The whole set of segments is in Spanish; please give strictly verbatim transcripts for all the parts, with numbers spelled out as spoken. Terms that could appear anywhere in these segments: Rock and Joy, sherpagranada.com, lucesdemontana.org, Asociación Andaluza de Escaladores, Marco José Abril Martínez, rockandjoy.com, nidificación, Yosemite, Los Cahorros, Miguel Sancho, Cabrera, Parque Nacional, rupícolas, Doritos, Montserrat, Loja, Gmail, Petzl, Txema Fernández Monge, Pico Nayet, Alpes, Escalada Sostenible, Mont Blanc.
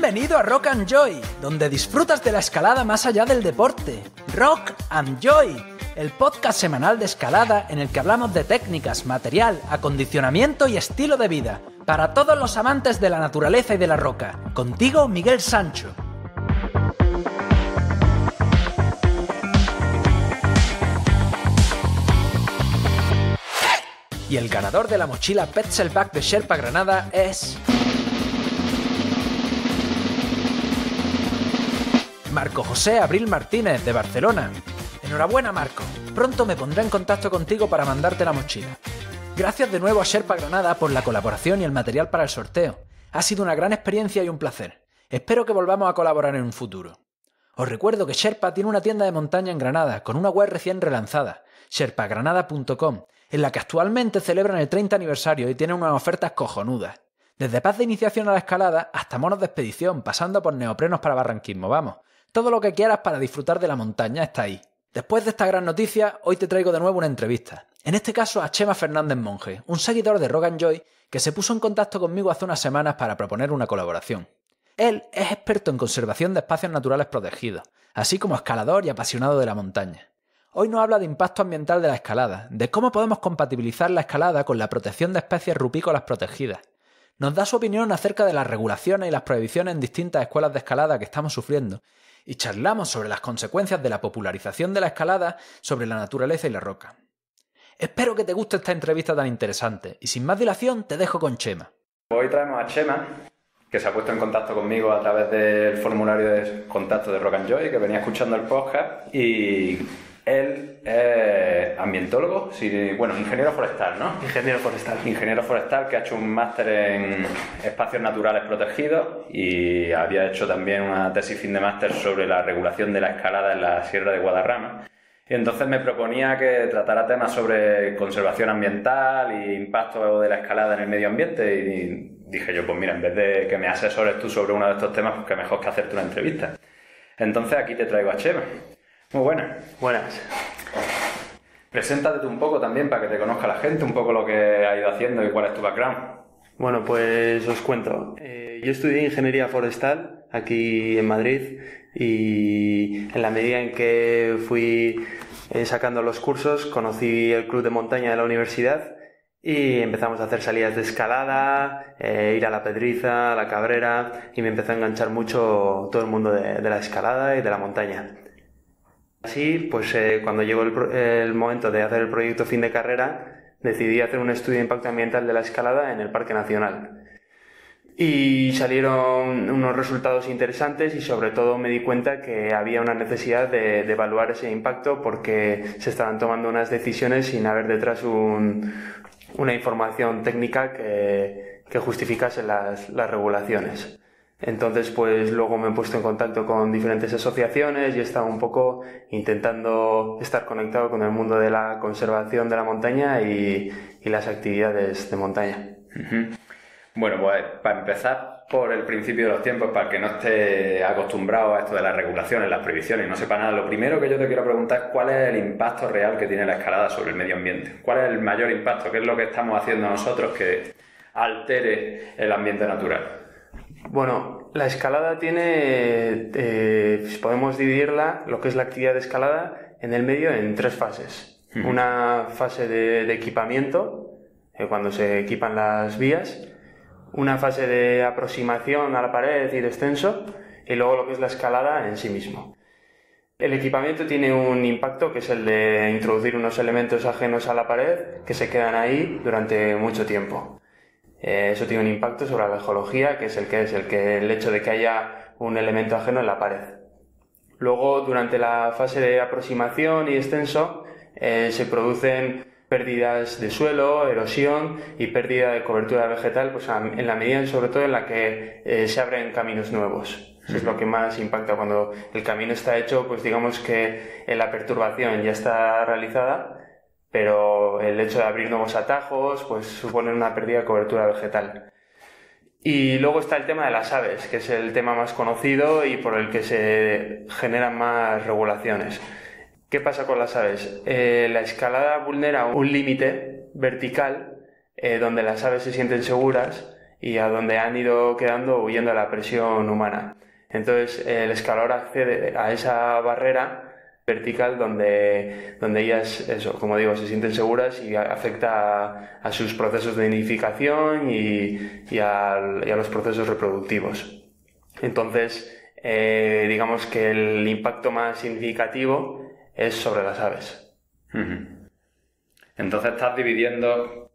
Bienvenido a Rock and Joy, donde disfrutas de la escalada más allá del deporte. Rock and Joy, el podcast semanal de escalada en el que hablamos de técnicas, material, acondicionamiento y estilo de vida, para todos los amantes de la naturaleza y de la roca. Contigo, Miguel Sancho. Y el ganador de la mochila Petzl Bag de Sherpa Granada es... Marco José Abril Martínez, de Barcelona. Enhorabuena, Marco. Pronto me pondré en contacto contigo para mandarte la mochila. Gracias de nuevo a Sherpa Granada por la colaboración y el material para el sorteo. Ha sido una gran experiencia y un placer. Espero que volvamos a colaborar en un futuro. Os recuerdo que Sherpa tiene una tienda de montaña en Granada, con una web recién relanzada, sherpa granada punto com, en la que actualmente celebran el treinta aniversario y tienen unas ofertas cojonudas. Desde paz de iniciación a la escalada hasta monos de expedición, pasando por neoprenos para barranquismo, vamos. Todo lo que quieras para disfrutar de la montaña está ahí. Después de esta gran noticia, hoy te traigo de nuevo una entrevista. En este caso a Txema Fernández Monge, un seguidor de Rock and Joy que se puso en contacto conmigo hace unas semanas para proponer una colaboración. Él es experto en conservación de espacios naturales protegidos, así como escalador y apasionado de la montaña. Hoy nos habla de impacto ambiental de la escalada, de cómo podemos compatibilizar la escalada con la protección de especies rupícolas protegidas. Nos da su opinión acerca de las regulaciones y las prohibiciones en distintas escuelas de escalada que estamos sufriendo, y charlamos sobre las consecuencias de la popularización de la escalada sobre la naturaleza y la roca. Espero que te guste esta entrevista tan interesante y sin más dilación te dejo con Txema. Hoy traemos a Txema, que se ha puesto en contacto conmigo a través del formulario de contacto de Rock and Joy, que venía escuchando el podcast, y él es ambientólogo, sí, bueno, ingeniero forestal, ¿no? Ingeniero forestal. Ingeniero forestal que ha hecho un máster en espacios naturales protegidos y había hecho también una tesis fin de máster sobre la regulación de la escalada en la Sierra de Guadarrama. Y entonces me proponía que tratara temas sobre conservación ambiental e impacto de la escalada en el medio ambiente y dije yo, pues mira, en vez de que me asesores tú sobre uno de estos temas, pues que mejor que hacerte una entrevista. Entonces aquí te traigo a Txema. Muy buenas. Buenas. Preséntate un poco también para que te conozca la gente, un poco lo que has ido haciendo y cuál es tu background. Bueno, pues os cuento. Eh, yo estudié ingeniería forestal aquí en Madrid y en la medida en que fui eh, sacando los cursos conocí el club de montaña de la universidad y empezamos a hacer salidas de escalada, eh, ir a La Pedriza, a la Cabrera y me empezó a enganchar mucho todo el mundo de, de la escalada y de la montaña. Así, pues eh, cuando llegó el, el momento de hacer el proyecto fin de carrera, decidí hacer un estudio de impacto ambiental de la escalada en el Parque Nacional. Y salieron unos resultados interesantes y sobre todo me di cuenta que había una necesidad de, de evaluar ese impacto porque se estaban tomando unas decisiones sin haber detrás un, una información técnica que, que justificase las, las regulaciones. Entonces, pues luego me he puesto en contacto con diferentes asociaciones y he estado un poco intentando estar conectado con el mundo de la conservación de la montaña y, y las actividades de montaña. Uh-huh. Bueno, pues para empezar por el principio de los tiempos, para el que no esté acostumbrado a esto de las regulaciones, las prohibiciones y no sepa nada, lo primero que yo te quiero preguntar es cuál es el impacto real que tiene la escalada sobre el medio ambiente. ¿Cuál es el mayor impacto? ¿Qué es lo que estamos haciendo nosotros que altere el ambiente natural? Bueno, la escalada tiene, eh, podemos dividirla, lo que es la actividad de escalada, en el medio en tres fases. Mm. Una fase de, de equipamiento, eh, cuando se equipan las vías, una fase de aproximación a la pared y descenso, y luego lo que es la escalada en sí mismo. El equipamiento tiene un impacto que es el de introducir unos elementos ajenos a la pared que se quedan ahí durante mucho tiempo. Eso tiene un impacto sobre la geología, que es el que es el que el hecho de que haya un elemento ajeno en la pared. Luego, durante la fase de aproximación y descenso, eh, se producen pérdidas de suelo, erosión y pérdida de cobertura vegetal, pues en la medida, sobre todo, en la que eh, se abren caminos nuevos. Eso es lo que más impacta cuando el camino está hecho, pues digamos que eh, la perturbación ya está realizada. Pero el hecho de abrir nuevos atajos pues supone una pérdida de cobertura vegetal. Y luego está el tema de las aves, que es el tema más conocido y por el que se generan más regulaciones. ¿Qué pasa con las aves? Eh, la escalada vulnera un límite vertical eh, donde las aves se sienten seguras y a donde han ido quedando huyendo a la presión humana. Entonces el escalador accede a esa barrera vertical donde, donde ellas, eso, como digo, se sienten seguras y afecta a, a sus procesos de nidificación y, y, a, y a los procesos reproductivos. Entonces, eh, digamos que el impacto más significativo es sobre las aves. Entonces estás dividiendo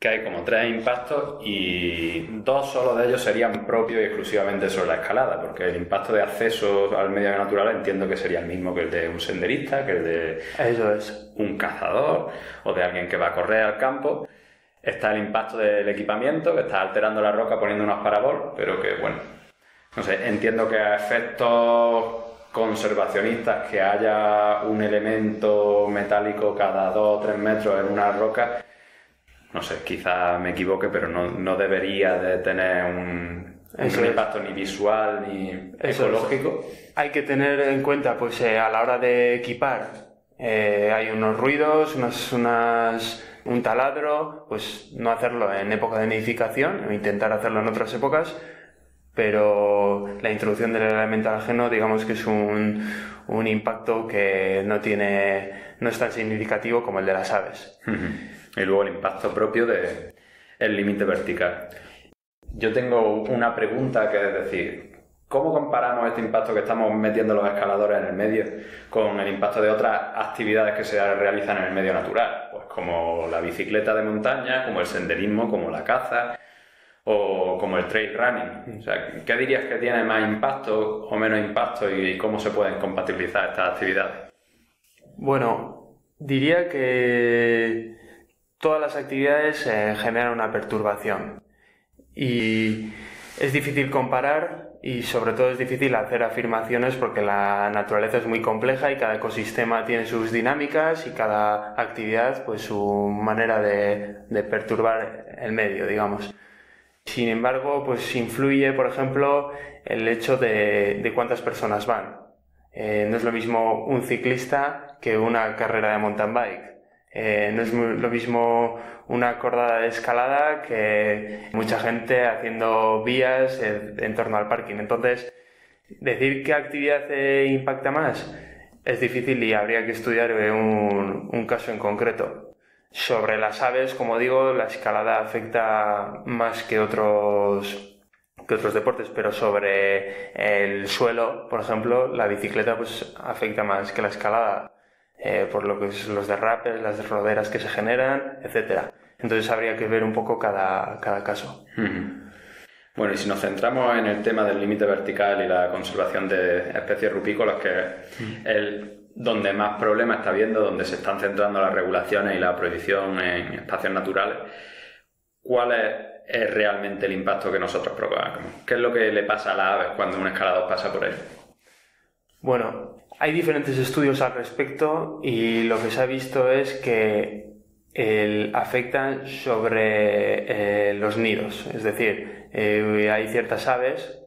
que hay como tres impactos y dos solo de ellos serían propios y exclusivamente sobre la escalada, porque el impacto de acceso al medio natural entiendo que sería el mismo que el de un senderista, que el de Eso es. un cazador o de alguien que va a correr al campo. Está el impacto del equipamiento, que está alterando la roca poniendo unos parabol, pero que bueno, no sé, entiendo que a efectos conservacionistas que haya un elemento metálico cada dos o tres metros en una roca, no sé, quizá me equivoque, pero no, no debería de tener un, un impacto ni visual ni Eso ecológico. Es. Hay que tener en cuenta, pues eh, a la hora de equipar, eh, hay unos ruidos, unas, unas, un taladro, pues no hacerlo en época de nidificación, intentar hacerlo en otras épocas, pero la introducción del elemento ajeno, digamos que es un, un impacto que no tiene, no es tan significativo como el de las aves. Uh-huh. Y luego el impacto propio del límite vertical. Yo tengo una pregunta, que es decir, ¿cómo comparamos este impacto que estamos metiendo los escaladores en el medio con el impacto de otras actividades que se realizan en el medio natural? Pues como la bicicleta de montaña, como el senderismo, como la caza o como el trail running. O sea, ¿qué dirías que tiene más impacto o menos impacto y cómo se pueden compatibilizar estas actividades? Bueno, diría que todas las actividades eh, generan una perturbación y es difícil comparar y sobre todo es difícil hacer afirmaciones porque la naturaleza es muy compleja y cada ecosistema tiene sus dinámicas y cada actividad pues su manera de, de perturbar el medio, digamos. Sin embargo, pues influye, por ejemplo, el hecho de, de cuántas personas van. Eh, no es lo mismo un ciclista que una carrera de mountain bike. Eh, no es lo mismo una cordada de escalada que mucha gente haciendo vías en, en torno al parking. Entonces, decir qué actividad eh, impacta más es difícil y habría que estudiar un, un caso en concreto. Sobre las aves, como digo, la escalada afecta más que otros, que otros deportes, pero sobre el suelo, por ejemplo, la bicicleta pues, afecta más que la escalada. Eh, por lo que es los derrapes, las roderas que se generan, etcétera. Entonces habría que ver un poco cada, cada caso. Mm. Bueno, y si nos centramos en el tema del límite vertical y la conservación de especies rupícolas, que mm. es donde más problemas está habiendo, donde se están centrando las regulaciones y la prohibición en espacios naturales, ¿cuál es, es realmente el impacto que nosotros provocamos? ¿Qué es lo que le pasa a las aves cuando un escalador pasa por él? Bueno, hay diferentes estudios al respecto y lo que se ha visto es que eh, afectan sobre eh, los nidos. Es decir, eh, hay ciertas aves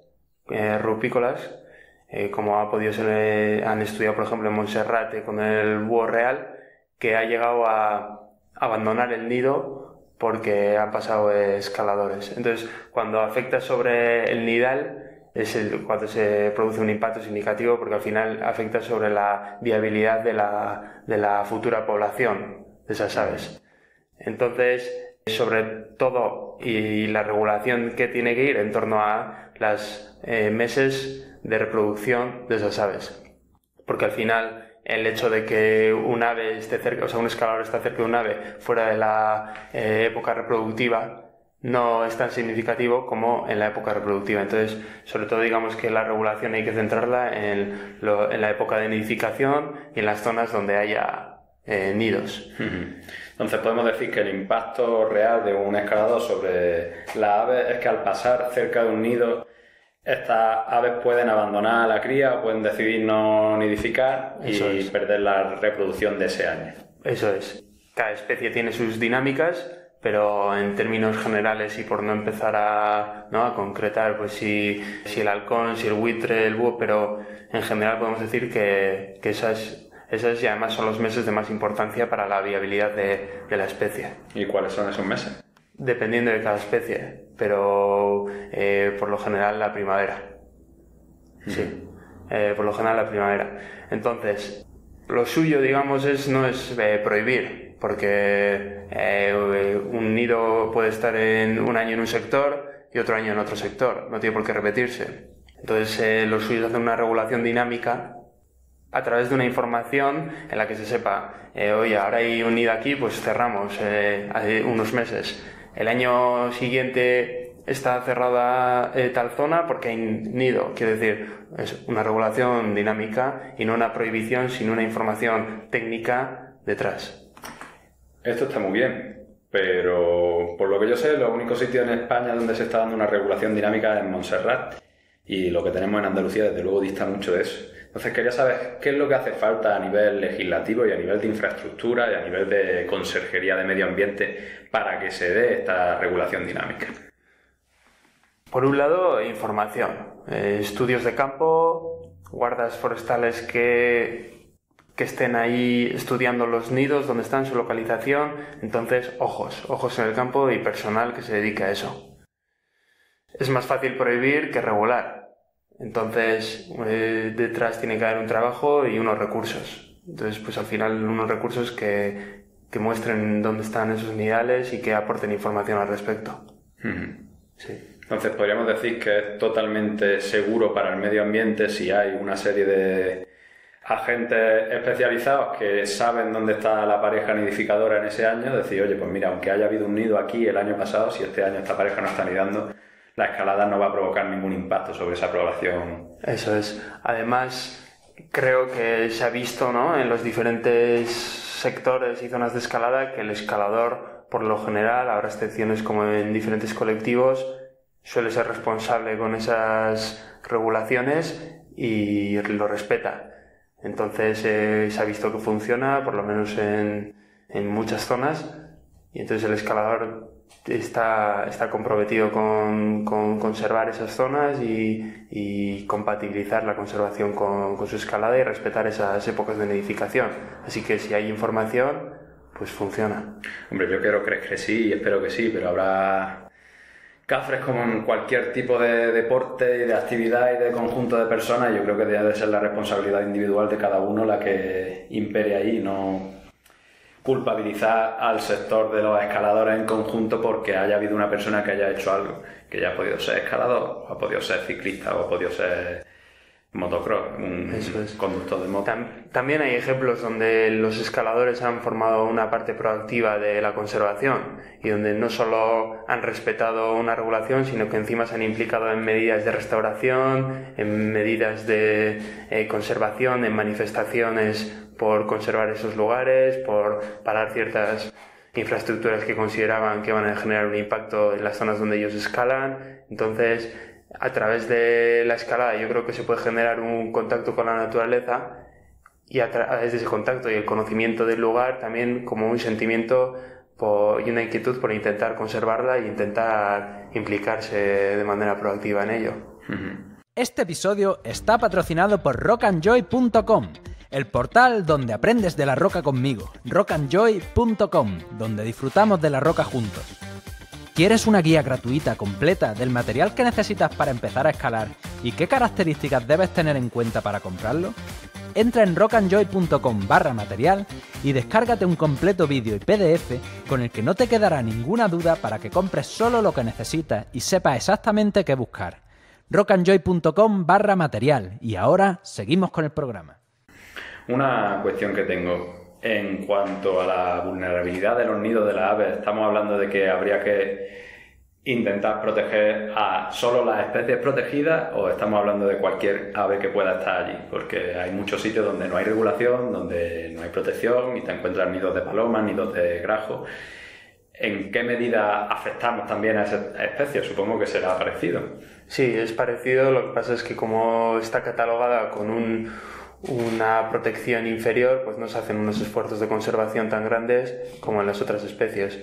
eh, rupícolas, eh, como ha podido ser, eh, han estudiado por ejemplo en Montserrat con el búho real, que ha llegado a abandonar el nido porque han pasado escaladores. Entonces, cuando afecta sobre el nidal, es el, cuando se produce un impacto significativo porque al final afecta sobre la viabilidad de la, de la futura población de esas aves. Entonces, sobre todo, y la regulación que tiene que ir en torno a las eh, meses de reproducción de esas aves. Porque al final, el hecho de que un ave esté cerca, o sea, un escalador está cerca de un ave fuera de la eh, época reproductiva, no es tan significativo como en la época reproductiva. Entonces, sobre todo digamos que la regulación hay que centrarla en, lo, en la época de nidificación y en las zonas donde haya eh, nidos. Entonces podemos decir que el impacto real de un escalador sobre las aves es que al pasar cerca de un nido, estas aves pueden abandonar a la cría o pueden decidir no nidificar Eso y es. perder la reproducción de ese año. Eso es. Cada especie tiene sus dinámicas, pero en términos generales y por no empezar a, ¿no? a concretar pues si, si el halcón, si el buitre, el búho, pero en general podemos decir que, que esas, esas y además son los meses de más importancia para la viabilidad de, de la especie. ¿Y cuáles son esos meses? Dependiendo de cada especie, pero eh, por lo general la primavera. Sí, eh, por lo general la primavera. Entonces, lo suyo, digamos, es no es eh, prohibir, porque eh, un nido puede estar en un año en un sector y otro año en otro sector, no tiene por qué repetirse. Entonces, eh, lo suyo es hacer una regulación dinámica a través de una información en la que se sepa, eh, oye, ahora hay un nido aquí, pues cerramos eh, hace unos meses. El año siguiente está cerrada eh, tal zona porque hay nido. Quiero decir, es una regulación dinámica y no una prohibición, sino una información técnica detrás. Esto está muy bien, pero por lo que yo sé, los únicos sitios en España donde se está dando una regulación dinámica es en Montserrat, y lo que tenemos en Andalucía desde luego dista mucho de eso. Entonces quería saber qué es lo que hace falta a nivel legislativo y a nivel de infraestructura y a nivel de conserjería de medio ambiente para que se dé esta regulación dinámica. Por un lado, información, eh, estudios de campo, guardas forestales que, que estén ahí estudiando los nidos, dónde están, su localización. Entonces, ojos, ojos en el campo y personal que se dedica a eso. Es más fácil prohibir que regular. Entonces, eh, detrás tiene que haber un trabajo y unos recursos. Entonces, pues al final unos recursos que, que muestren dónde están esos nidales y que aporten información al respecto. Mm-hmm. Sí. Entonces, podríamos decir que es totalmente seguro para el medio ambiente si hay una serie de agentes especializados que saben dónde está la pareja nidificadora en ese año. Decir, oye, pues mira, aunque haya habido un nido aquí el año pasado, si este año esta pareja no está nidando, la escalada no va a provocar ningún impacto sobre esa población. Eso es. Además, creo que se ha visto, ¿no?, en los diferentes sectores y zonas de escalada que el escalador, por lo general, habrá excepciones como en diferentes colectivos, suele ser responsable con esas regulaciones y lo respeta. Entonces, eh, se ha visto que funciona, por lo menos en, en muchas zonas, y entonces el escalador está, está comprometido con, con conservar esas zonas y, y compatibilizar la conservación con, con su escalada y respetar esas épocas de nidificación. Así que si hay información, pues funciona. Hombre, yo quiero creer que sí y espero que sí, pero habrá cafres como en cualquier tipo de deporte y de actividad y de conjunto de personas. Yo creo que debe de ser la responsabilidad individual de cada uno la que impere ahí, no culpabilizar al sector de los escaladores en conjunto porque haya habido una persona que haya hecho algo, que ya ha podido ser escalador, o ha podido ser ciclista, o ha podido ser motocross, un Eso es. conductor de moto. También hay ejemplos donde los escaladores han formado una parte proactiva de la conservación y donde no solo han respetado una regulación, sino que encima se han implicado en medidas de restauración, en medidas de eh, conservación, en manifestaciones por conservar esos lugares, por parar ciertas infraestructuras que consideraban que van a generar un impacto en las zonas donde ellos escalan. Entonces, a través de la escalada yo creo que se puede generar un contacto con la naturaleza y a través de ese contacto y el conocimiento del lugar también como un sentimiento por, y una inquietud por intentar conservarla e intentar implicarse de manera proactiva en ello. Este episodio está patrocinado por rock and joy punto com, el portal donde aprendes de la roca conmigo, rock and joy punto com, donde disfrutamos de la roca juntos. ¿Quieres una guía gratuita completa del material que necesitas para empezar a escalar y qué características debes tener en cuenta para comprarlo? Entra en rock and joy punto com barra material y descárgate un completo vídeo y P D F con el que no te quedará ninguna duda para que compres solo lo que necesitas y sepas exactamente qué buscar. rock and joy punto com barra material. Y ahora seguimos con el programa. Una cuestión que tengo en cuanto a la vulnerabilidad de los nidos de las aves, estamos hablando de que habría que intentar proteger a solo las especies protegidas o estamos hablando de cualquier ave que pueda estar allí, porque hay muchos sitios donde no hay regulación, donde no hay protección y te encuentras nidos de palomas, nidos de grajos. ¿En qué medida afectamos también a esas especies? Supongo que será parecido. Sí, es parecido, lo que pasa es que como está catalogada con un una protección inferior, pues no se hacen unos esfuerzos de conservación tan grandes como en las otras especies,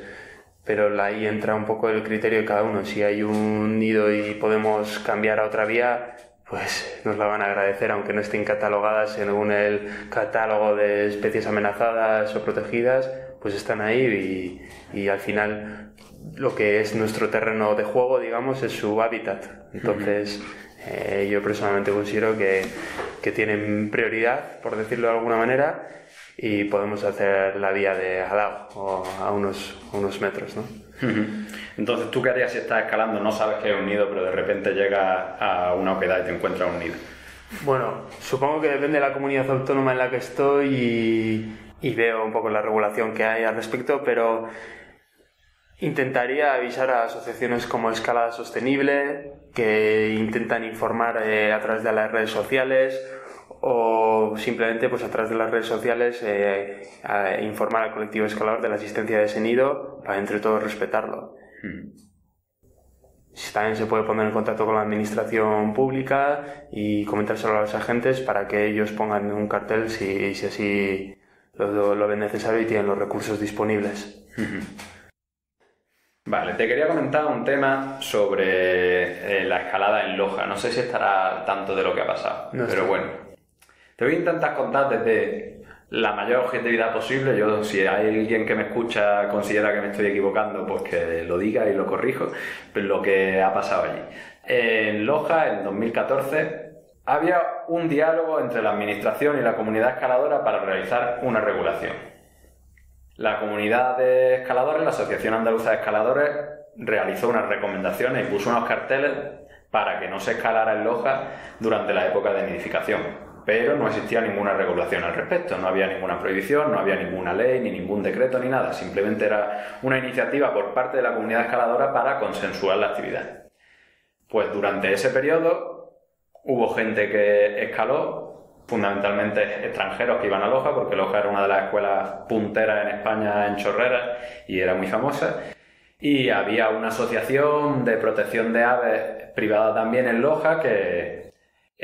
pero ahí entra un poco el criterio de cada uno. Si hay un nido y podemos cambiar a otra vía, pues nos la van a agradecer, aunque no estén catalogadas según el catálogo de especies amenazadas o protegidas, pues están ahí y, y al final lo que es nuestro terreno de juego, digamos, es su hábitat. Entonces, eh, yo personalmente considero que, que tienen prioridad, por decirlo de alguna manera, y podemos hacer la vía de al lado o a unos, unos metros, ¿no? Entonces, ¿tú qué harías si estás escalando? No sabes que es un nido, pero de repente llegas a una oquedad y te encuentras un nido. Bueno, supongo que depende de la comunidad autónoma en la que estoy y, y veo un poco la regulación que hay al respecto, pero intentaría avisar a asociaciones como Escalada Sostenible, que intentan informar eh, a través de las redes sociales, o simplemente pues a través de las redes sociales eh, a informar al colectivo escalador de la existencia de ese nido para entre todos respetarlo. Mm. También se puede poner en contacto con la administración pública y comentárselo a los agentes para que ellos pongan un cartel si, si así lo, lo ven necesario y tienen los recursos disponibles. Mm-hmm. Vale, te quería comentar un tema sobre eh, la escalada en Loja. No sé si estará tanto de lo que ha pasado, no pero sé. Bueno. Te voy a intentar contar desde la mayor objetividad posible. Yo, si hay alguien que me escucha, considera que me estoy equivocando, pues que lo diga y lo corrijo, pero lo que ha pasado allí. En Loja, en dos mil catorce, había un diálogo entre la administración y la comunidad escaladora para realizar una regulación. La comunidad de escaladores, la Asociación Andaluza de Escaladores, realizó unas recomendaciones y puso unos carteles para que no se escalara en Loja durante la época de nidificación. Pero no existía ninguna regulación al respecto, no había ninguna prohibición, no había ninguna ley, ni ningún decreto, ni nada. Simplemente era una iniciativa por parte de la comunidad escaladora para consensuar la actividad. Pues durante ese periodo hubo gente que escaló, fundamentalmente extranjeros que iban a Loja, porque Loja era una de las escuelas punteras en España en chorreras y era muy famosa. Y había una asociación de protección de aves privada también en Loja que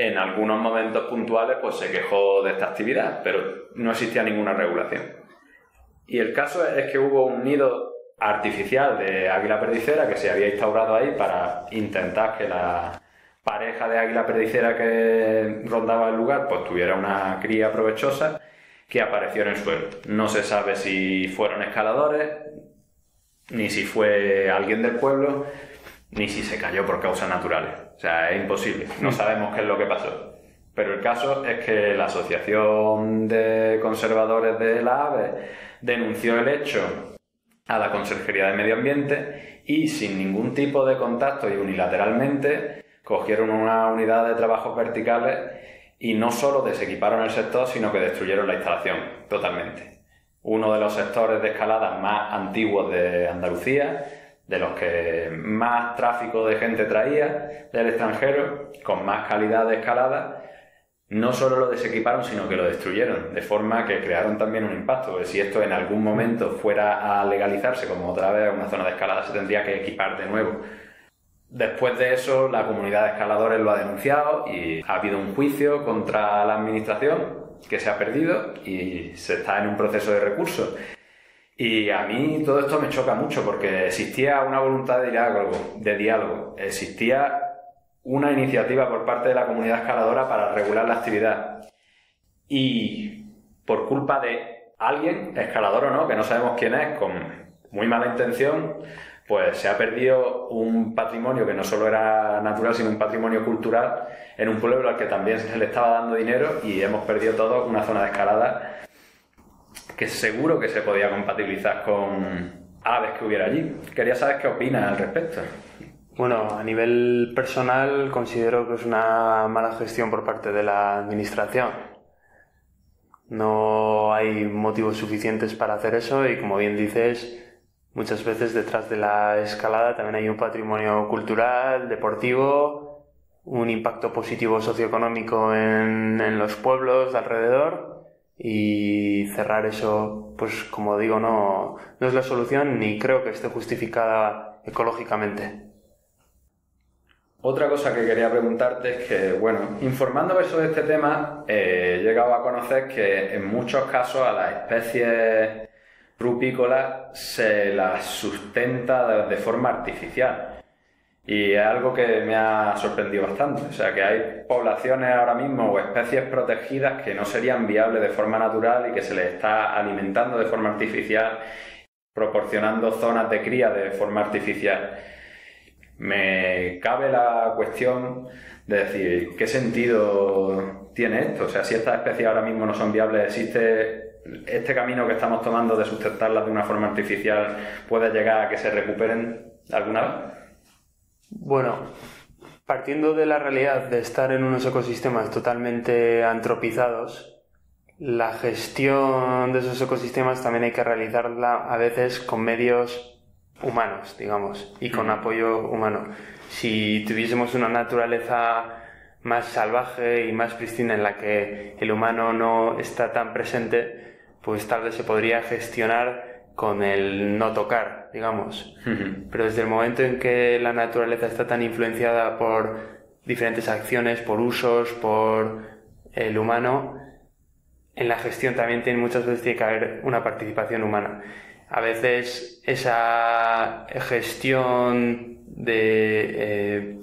en algunos momentos puntuales pues se quejó de esta actividad, pero no existía ninguna regulación. Y el caso es que hubo un nido artificial de águila perdicera que se había instaurado ahí para intentar que la pareja de águila perdicera que rondaba el lugar pues tuviera una cría provechosa que apareció en el suelo. No se sabe si fueron escaladores, ni si fue alguien del pueblo, ni si se cayó por causas naturales. O sea, es imposible. No sabemos qué es lo que pasó. Pero el caso es que la Asociación de Conservadores de la AVE denunció el hecho a la Consejería de Medio Ambiente y sin ningún tipo de contacto y unilateralmente cogieron una unidad de trabajos verticales y no solo desequiparon el sector, sino que destruyeron la instalación totalmente. Uno de los sectores de escalada más antiguos de Andalucía, de los que más tráfico de gente traía del extranjero, con más calidad de escalada, no solo lo desequiparon, sino que lo destruyeron, de forma que crearon también un impacto, porque si esto en algún momento fuera a legalizarse, como otra vez una zona de escalada, se tendría que equipar de nuevo. Después de eso, la comunidad de escaladores lo ha denunciado y ha habido un juicio contra la administración que se ha perdido y se está en un proceso de recursos. Y a mí todo esto me choca mucho porque existía una voluntad de diálogo, de diálogo, existía una iniciativa por parte de la comunidad escaladora para regular la actividad. Y por culpa de alguien, escalador o no, que no sabemos quién es, con muy mala intención, pues se ha perdido un patrimonio que no solo era natural, sino un patrimonio cultural en un pueblo al que también se le estaba dando dinero y hemos perdido todos una zona de escalada que seguro que se podía compatibilizar con aves que hubiera allí. Quería saber qué opinas al respecto. Bueno, a nivel personal considero que es una mala gestión por parte de la administración. No hay motivos suficientes para hacer eso y, como bien dices, muchas veces detrás de la escalada también hay un patrimonio cultural, deportivo, un impacto positivo socioeconómico en, en los pueblos de alrededor. Y cerrar eso, pues como digo, no, no es la solución ni creo que esté justificada ecológicamente. Otra cosa que quería preguntarte es que, bueno, informándome sobre este tema, eh, he llegado a conocer que en muchos casos a las especies rupícolas se las sustenta de, de forma artificial. Y es algo que me ha sorprendido bastante, o sea que hay poblaciones ahora mismo o especies protegidas que no serían viables de forma natural y que se les está alimentando de forma artificial, proporcionando zonas de cría de forma artificial. Me cabe la cuestión de decir, ¿qué sentido tiene esto? O sea, si estas especies ahora mismo no son viables, ¿existe este camino que estamos tomando de sustentarlas de una forma artificial puede llegar a que se recuperen alguna vez? Bueno, partiendo de la realidad de estar en unos ecosistemas totalmente antropizados, la gestión de esos ecosistemas también hay que realizarla a veces con medios humanos, digamos, y con apoyo humano. Si tuviésemos una naturaleza más salvaje y más pristina en la que el humano no está tan presente, pues tal vez se podría gestionar con el no tocar, digamos. Uh-huh. Pero desde el momento en que la naturaleza está tan influenciada por diferentes acciones, por usos, por el humano, en la gestión también tiene, muchas veces tiene que haber una participación humana. A veces esa gestión de eh,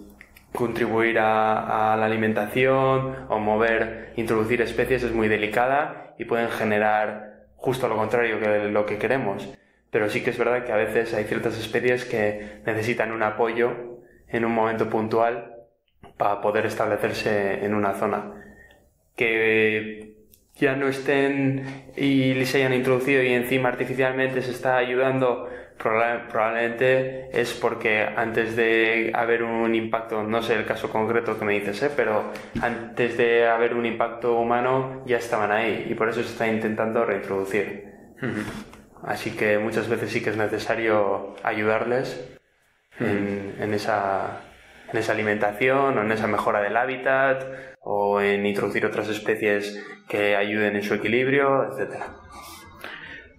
contribuir a, a la alimentación o mover, introducir especies es muy delicada y pueden generar justo lo contrario que lo que queremos. Pero sí que es verdad que a veces hay ciertas especies que necesitan un apoyo en un momento puntual para poder establecerse en una zona. Que ya no estén y se hayan introducido y encima artificialmente se está ayudando, probablemente es porque antes de haber un impacto, no sé el caso concreto que me dices, ¿eh? pero antes de haber un impacto humano ya estaban ahí y por eso se está intentando reintroducir. Uh-huh. Así que muchas veces sí que es necesario ayudarles uh-huh. en, en esa... en esa alimentación o en esa mejora del hábitat o en introducir otras especies que ayuden en su equilibrio, etcétera.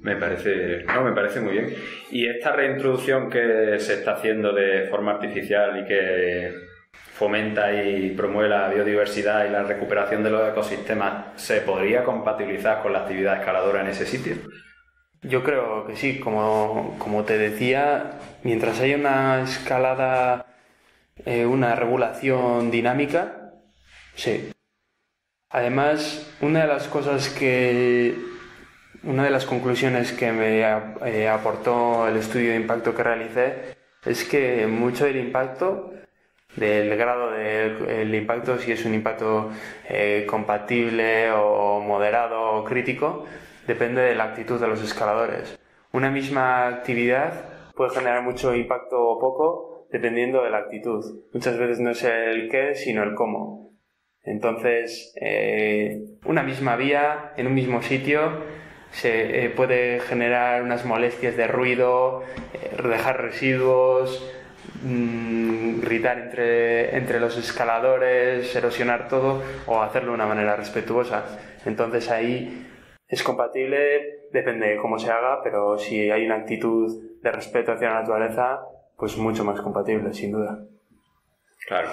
Me parece, no, me parece muy bien. Y esta reintroducción que se está haciendo de forma artificial y que fomenta y promueve la biodiversidad y la recuperación de los ecosistemas, ¿se podría compatibilizar con la actividad escaladora en ese sitio? Yo creo que sí, como, como te decía, mientras haya una escalada, Eh, una regulación dinámica, sí. Además, una de las cosas que, una de las conclusiones que me eh, aportó el estudio de impacto que realicé es que mucho del impacto, del grado del el impacto, si es un impacto eh, compatible o moderado o crítico, depende de la actitud de los escaladores. Una misma actividad puede generar mucho impacto o poco, dependiendo de la actitud. Muchas veces no es el qué, sino el cómo. Entonces, eh, una misma vía, en un mismo sitio, se eh, puede generar unas molestias de ruido, eh, dejar residuos, mmm, gritar entre, entre los escaladores, erosionar todo, o hacerlo de una manera respetuosa. Entonces ahí es compatible, depende de cómo se haga, pero si hay una actitud de respeto hacia la naturaleza, pues mucho más compatible, sin duda. Claro.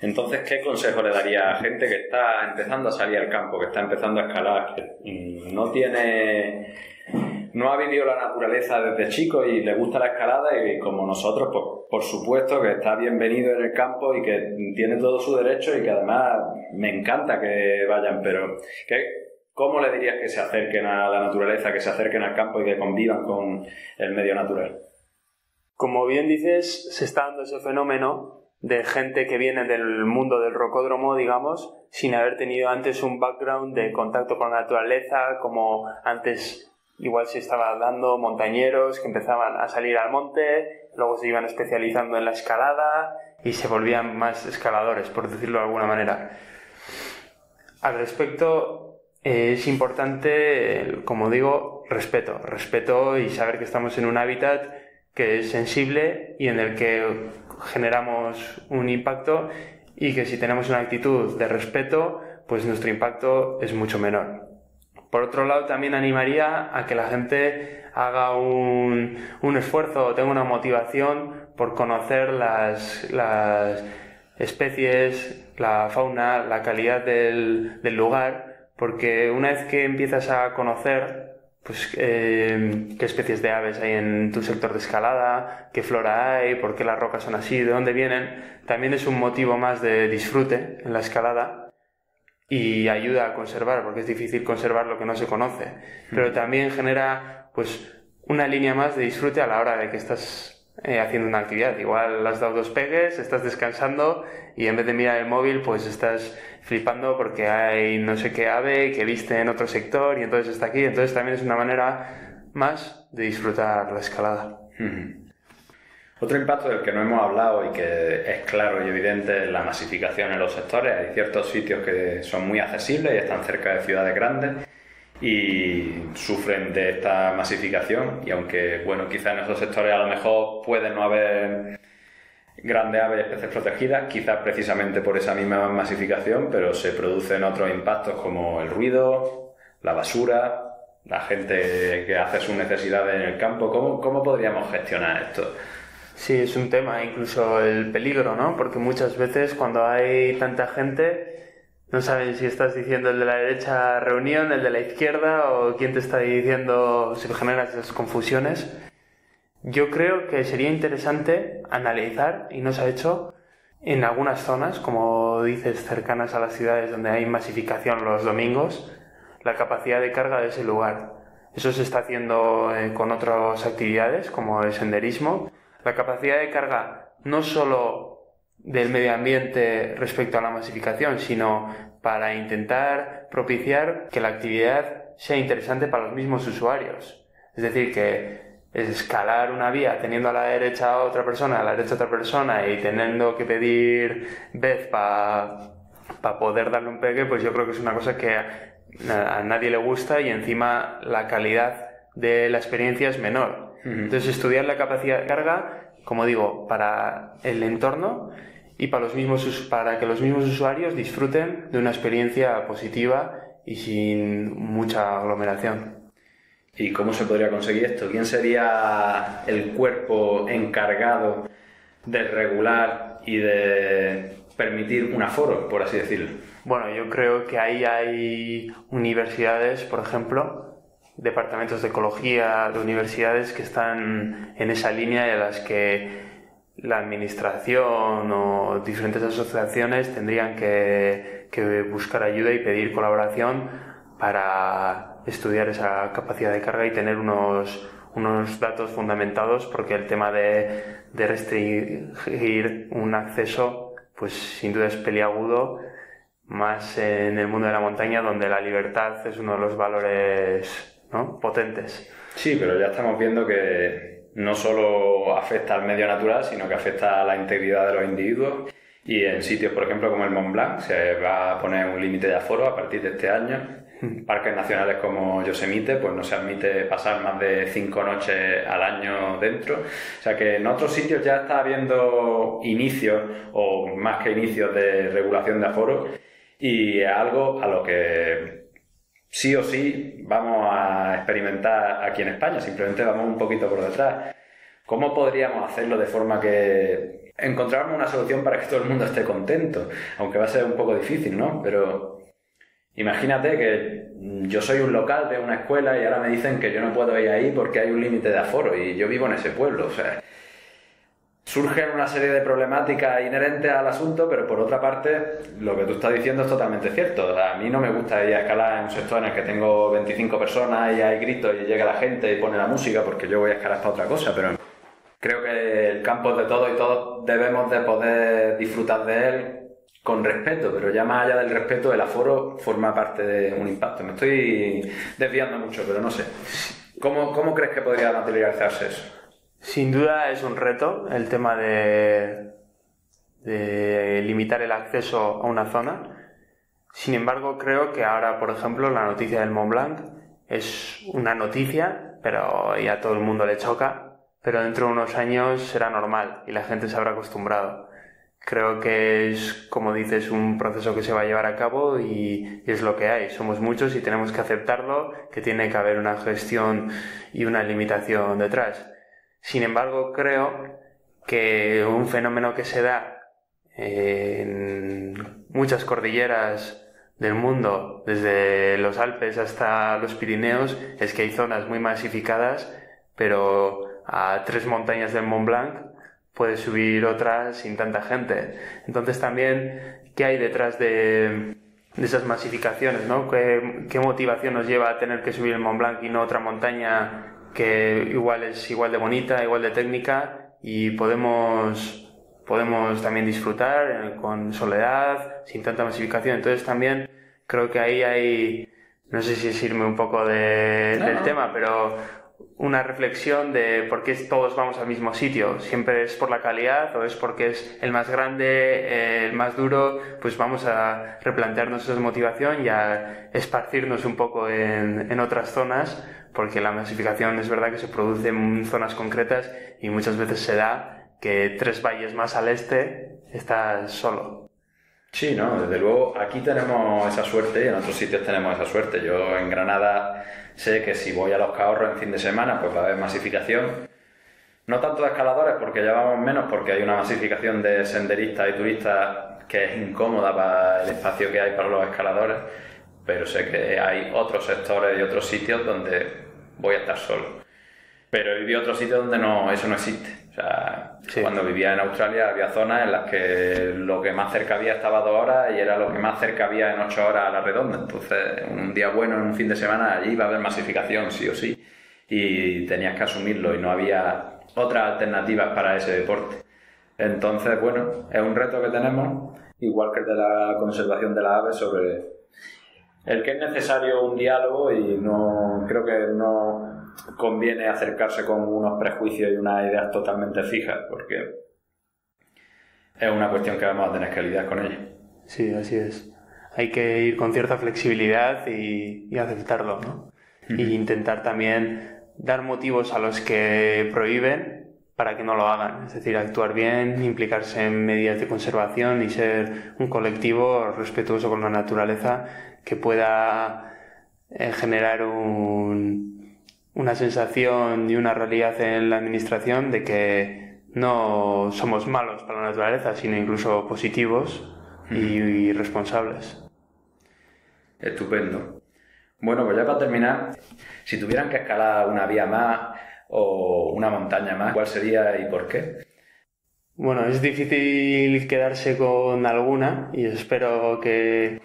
Entonces, ¿qué consejo le daría a gente que está empezando a salir al campo, que está empezando a escalar, que no tiene, no ha vivido la naturaleza desde chico y le gusta la escalada y como nosotros, pues, por supuesto que está bienvenido en el campo y que tiene todo su derecho y que además me encanta que vayan, pero ¿qué? ¿Cómo le dirías que se acerquen a la naturaleza, que se acerquen al campo y que convivan con el medio natural? Como bien dices, se está dando ese fenómeno de gente que viene del mundo del rocódromo, digamos, sin haber tenido antes un background de contacto con la naturaleza, como antes igual se estaba dando montañeros que empezaban a salir al monte, luego se iban especializando en la escalada y se volvían más escaladores, por decirlo de alguna manera. Al respecto, eh, es importante, como digo, respeto, respeto y saber que estamos en un hábitat que es sensible y en el que generamos un impacto y que si tenemos una actitud de respeto, pues nuestro impacto es mucho menor. Por otro lado, también animaría a que la gente haga un, un esfuerzo o tenga una motivación por conocer las, las especies, la fauna, la calidad del, del lugar, porque una vez que empiezas a conocer pues eh, qué especies de aves hay en tu sector de escalada, qué flora hay, por qué las rocas son así, de dónde vienen. También es un motivo más de disfrute en la escalada y ayuda a conservar, porque es difícil conservar lo que no se conoce, pero también genera pues una línea más de disfrute a la hora de que estás eh, haciendo una actividad. Igual has dado dos pegues, estás descansando y en vez de mirar el móvil pues estás flipando porque hay no sé qué ave que viste en otro sector y entonces está aquí. Entonces también es una manera más de disfrutar la escalada. Mm-hmm. Otro impacto del que no hemos hablado y que es claro y evidente es la masificación en los sectores. Hay ciertos sitios que son muy accesibles y están cerca de ciudades grandes y sufren de esta masificación, y aunque bueno, quizá en esos sectores a lo mejor pueden no haber grandes aves y especies protegidas, quizás precisamente por esa misma masificación, pero se producen otros impactos como el ruido, la basura, la gente que hace sus necesidades en el campo. ¿Cómo, cómo podríamos gestionar esto? Sí, es un tema, incluso el peligro, ¿no? Porque muchas veces cuando hay tanta gente no saben si estás diciendo el de la derecha reunión, el de la izquierda o quién te está diciendo, se generan esas confusiones. Yo creo que sería interesante analizar, y no se ha hecho, en algunas zonas, como dices, cercanas a las ciudades donde hay masificación los domingos, la capacidad de carga de ese lugar. Eso se está haciendo con otras actividades, como el senderismo. La capacidad de carga no solo del medio ambiente respecto a la masificación, sino para intentar propiciar que la actividad sea interesante para los mismos usuarios. Es decir, que escalar una vía teniendo a la derecha a otra persona, a la derecha a otra persona y teniendo que pedir vez para pa poder darle un pegue, pues yo creo que es una cosa que a, a nadie le gusta, y encima la calidad de la experiencia es menor. Entonces, estudiar la capacidad de carga, como digo, para el entorno y para, los mismos, para que los mismos usuarios disfruten de una experiencia positiva y sin mucha aglomeración. ¿Y cómo se podría conseguir esto? ¿Quién sería el cuerpo encargado de regular y de permitir un aforo, por así decirlo? Bueno, yo creo que ahí hay universidades, por ejemplo, departamentos de ecología de universidades que están en esa línea, de las que la administración o diferentes asociaciones tendrían que, que buscar ayuda y pedir colaboración para estudiar esa capacidad de carga y tener unos, unos datos fundamentados, porque el tema de, de restringir un acceso pues sin duda es peliagudo, más en el mundo de la montaña donde la libertad es uno de los valores, ¿no?, potentes. Sí, pero ya estamos viendo que no solo afecta al medio natural, sino que afecta a la integridad de los individuos, y en sitios, por ejemplo, como el Mont Blanc se va a poner un límite de aforo a partir de este año. Parques nacionales como Yosemite, pues no se admite pasar más de cinco noches al año dentro. O sea que en otros sitios ya está habiendo inicios, o más que inicios, de regulación de aforo, y es algo a lo que sí o sí vamos a experimentar aquí en España, simplemente vamos un poquito por detrás. ¿Cómo podríamos hacerlo de forma que encontramos una solución para que todo el mundo esté contento? Aunque va a ser un poco difícil, ¿no? Pero imagínate que yo soy un local de una escuela y ahora me dicen que yo no puedo ir ahí porque hay un límite de aforo y yo vivo en ese pueblo, o sea, surgen una serie de problemáticas inherentes al asunto, pero por otra parte, lo que tú estás diciendo es totalmente cierto. O sea, a mí no me gusta ir a escalar en un sector en el que tengo veinticinco personas y hay gritos y llega la gente y pone la música, porque yo voy a escalar para otra cosa, pero creo que el campo es de todos y todos debemos de poder disfrutar de él con respeto, pero ya más allá del respeto, el aforo forma parte de un impacto. Me estoy desviando mucho, pero no sé. ¿Cómo, cómo crees que podría materializarse eso? Sin duda es un reto el tema de, de limitar el acceso a una zona. Sin embargo, creo que ahora, por ejemplo, la noticia del Mont Blanc es una noticia, pero ya a todo el mundo le choca, pero dentro de unos años será normal y la gente se habrá acostumbrado. Creo que es, como dices, un proceso que se va a llevar a cabo y es lo que hay. Somos muchos y tenemos que aceptarlo, que tiene que haber una gestión y una limitación detrás. Sin embargo, creo que un fenómeno que se da en muchas cordilleras del mundo, desde los Alpes hasta los Pirineos, es que hay zonas muy masificadas, pero a tres montañas del Mont Blanc puedes subir otras sin tanta gente. Entonces también, ¿qué hay detrás de, de esas masificaciones, ¿no? ¿Qué, qué motivación nos lleva a tener que subir el Mont Blanc y no otra montaña que igual es igual de bonita, igual de técnica, y podemos... podemos también disfrutar con soledad, sin tanta masificación? Entonces también creo que ahí hay, no sé si es irme un poco de, no, del no. tema, pero una reflexión de por qué todos vamos al mismo sitio. Siempre es por la calidad, o es porque es el más grande, el más duro. Pues vamos a replantearnos esa motivación y a esparcirnos un poco en, en otras zonas, porque la masificación es verdad que se produce en zonas concretas y muchas veces se da que tres valles más al este estás solo. Sí, no, desde luego aquí tenemos esa suerte y en otros sitios tenemos esa suerte. Yo en Granada sé que si voy a Los Cahorros en fin de semana, pues va a haber masificación. No tanto de escaladores, porque ya vamos menos, porque hay una masificación de senderistas y turistas que es incómoda para el espacio que hay para los escaladores, pero sé que hay otros sectores y otros sitios donde voy a estar solo. Pero he vivido en otros sitios donde no, eso no existe. O sea, sí. Cuando vivía en Australia había zonas en las que lo que más cerca había estaba dos horas y era lo que más cerca había en ocho horas a la redonda. Entonces, un día bueno, en un fin de semana, allí iba a haber masificación, sí o sí, y tenías que asumirlo y no había otras alternativas para ese deporte. Entonces, bueno, es un reto que tenemos, igual que el de la conservación de las aves, sobre el que es necesario un diálogo y no creo que no... conviene acercarse con unos prejuicios y unas ideas totalmente fijas, porque es una cuestión que vamos a tener que lidiar con ella. Sí, así es. Hay que ir con cierta flexibilidad y, y aceptarlo, ¿no? Mm-hmm. Y intentar también dar motivos a los que prohíben para que no lo hagan. Es decir, actuar bien, implicarse en medidas de conservación y ser un colectivo respetuoso con la naturaleza que pueda eh, generar un... una sensación y una realidad en la administración de que no somos malos para la naturaleza, sino incluso positivos mm. y, y responsables. Estupendo. Bueno, pues ya para terminar, si tuvieran que escalar una vía más o una montaña más, ¿cuál sería y por qué? Bueno, es difícil quedarse con alguna y espero que...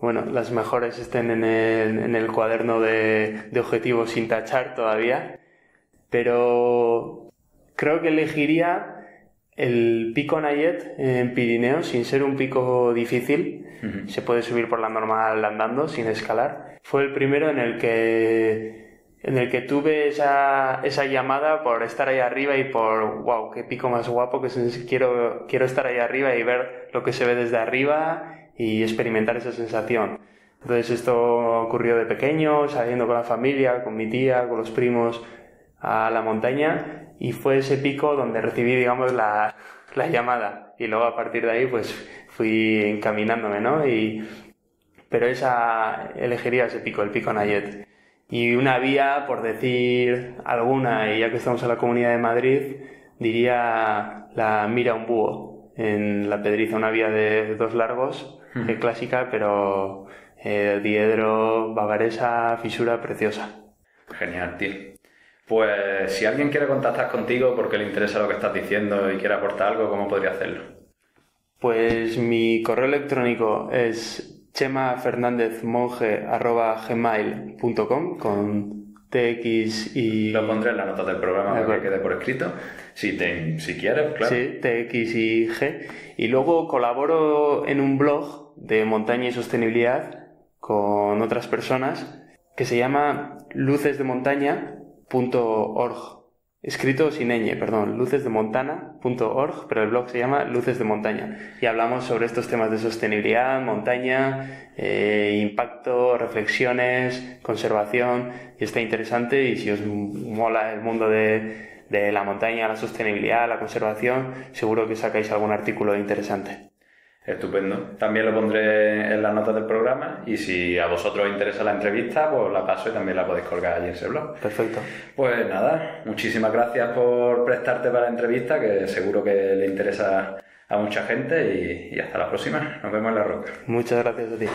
bueno, las mejores estén en el, en el cuaderno de, de objetivos sin tachar todavía, pero creo que elegiría el Pico Nayet en Pirineos, sin ser un pico difícil. Uh-huh. Se puede subir por la normal andando, sin escalar. Fue el primero en el que en el que tuve esa, esa llamada por estar ahí arriba y por wow, qué pico más guapo, que quiero, quiero estar ahí arriba y ver lo que se ve desde arriba y experimentar esa sensación. Entonces esto ocurrió de pequeño, saliendo con la familia, con mi tía, con los primos a la montaña, y fue ese pico donde recibí, digamos, la, la llamada, y luego a partir de ahí pues fui encaminándome, ¿no? Y, pero esa, elegiría ese pico, el Pico Nayet. Y una vía, por decir alguna, y ya que estamos en la Comunidad de Madrid, diría la Mira un Búho, en La Pedriza, una vía de dos largos, que clásica, pero eh, diedro, bavaresa, fisura, preciosa. Genial, tío. Pues si alguien quiere contactar contigo porque le interesa lo que estás diciendo y quiere aportar algo, ¿cómo podría hacerlo? Pues mi correo electrónico es txema fernández monge arroba gmail punto com, con tx y... Lo pondré en las notas del programa para que quede por escrito. Si, te, si quieres, claro. Sí, T X y G. Y luego colaboro en un blog de montaña y sostenibilidad con otras personas que se llama luces de montaña punto org. Escrito sin ñ, perdón, luces de montana punto org, pero el blog se llama Luces de Montaña. Y hablamos sobre estos temas de sostenibilidad, montaña, eh, impacto, reflexiones, conservación. Y está interesante, y si os mola el mundo de... de la montaña, la sostenibilidad, la conservación, seguro que sacáis algún artículo interesante. Estupendo. También lo pondré en las notas del programa, y si a vosotros os interesa la entrevista, pues la paso y también la podéis colgar allí en ese blog. Perfecto. Pues nada, muchísimas gracias por prestarte para la entrevista, que seguro que le interesa a mucha gente y, y hasta la próxima. Nos vemos en la roca. Muchas gracias a ti.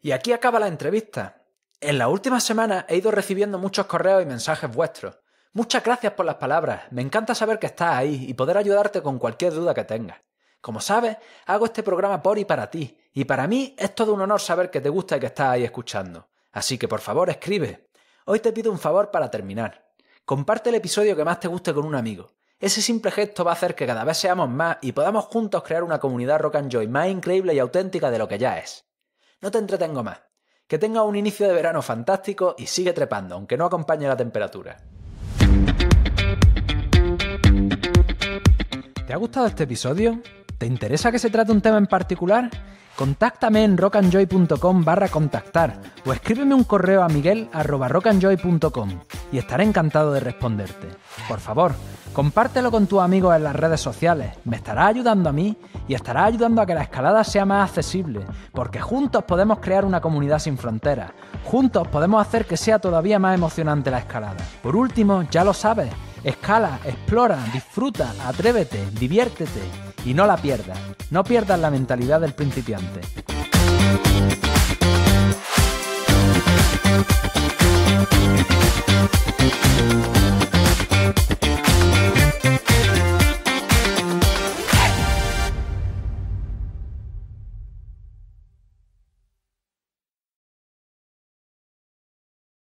Y aquí acaba la entrevista. En las últimas semanas he ido recibiendo muchos correos y mensajes vuestros. Muchas gracias por las palabras. Me encanta saber que estás ahí y poder ayudarte con cualquier duda que tengas. Como sabes, hago este programa por y para ti, y para mí es todo un honor saber que te gusta y que estás ahí escuchando. Así que por favor, escribe. Hoy te pido un favor para terminar. Comparte el episodio que más te guste con un amigo. Ese simple gesto va a hacer que cada vez seamos más y podamos juntos crear una comunidad Rock and Joy más increíble y auténtica de lo que ya es. No te entretengo más. Que tengas un inicio de verano fantástico y sigue trepando, aunque no acompañe la temperatura. ¿Te ha gustado este episodio? ¿Te interesa que se trate un tema en particular? Contáctame en rockandjoy.com barra contactar o escríbeme un correo a miguel arroba rockandjoy.com y estaré encantado de responderte. Por favor, compártelo con tus amigos en las redes sociales. Me estará ayudando a mí y estará ayudando a que la escalada sea más accesible, porque juntos podemos crear una comunidad sin fronteras. Juntos podemos hacer que sea todavía más emocionante la escalada. Por último, ya lo sabes, escala, explora, disfruta, atrévete, diviértete y no la pierdas. No pierdas la mentalidad del principiante.